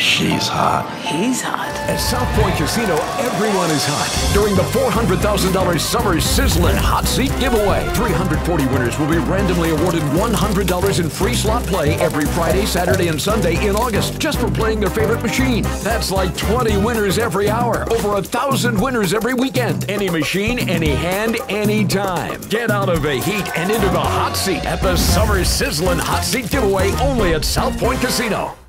She's hot. He's hot. At South Point Casino, everyone is hot. During the $400,000 Summer Sizzlin' Hot Seat Giveaway, 340 winners will be randomly awarded $100 in free slot play every Friday, Saturday, and Sunday in August just for playing their favorite machine. That's like 20 winners every hour, over 1,000 winners every weekend. Any machine, any hand, any time. Get out of the heat and into the hot seat at the Summer Sizzlin' Hot Seat Giveaway only at South Point Casino.